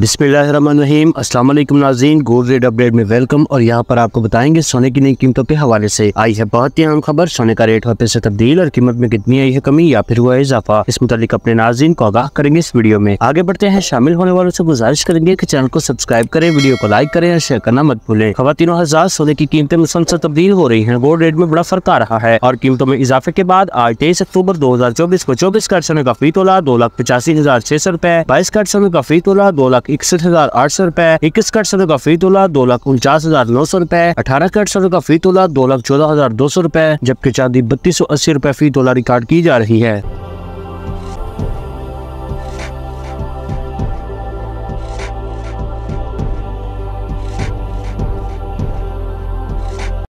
बिस्मिल्लाहिर्रहमानिर्रहीम। अस्सलाम वालेकुम नाज़रीन, गोल्ड रेट अपडेट में वेलकम। और यहाँ पर आपको बताएंगे सोने की नई कीमतों के हवाले से आई है बहुत ही अहम खबर। सोने का रेट वापस से तब्दील और कीमत में कितनी आई है कमी या फिर हुआ है इजाफा, इस मुतालिक अपने नाज़रीन को आगाह करेंगे। इस वीडियो में आगे बढ़ते हैं, शामिल होने वालों से गुजारिश करेंगे कि चैनल को सब्सक्राइब करें, वीडियो को लाइक करें और शेयर करना मत भूलें। खवातीनो हज़रात, सोने की कीमतें मुसलसल तब्दील हो रही है, गोल्ड रेट में बड़ा फर्क आ रहा है और कीमतों में इजाफे के बाद आज 23 अक्टूबर 2024 को 24 कैरेट सोने का फी तोला 2,85,600 रुपए, 22 कैरेट सोने का फी तोला 2,61,800 रुपए, 21 कैरेट सोने का फी तोला 2,49,900 रुपए, 18 कैरेट सोने का फी तोला 2,14,200 रुपए, जबकि चांदी 3,280 रुपए फी तोला रिकॉर्ड की जा रही है।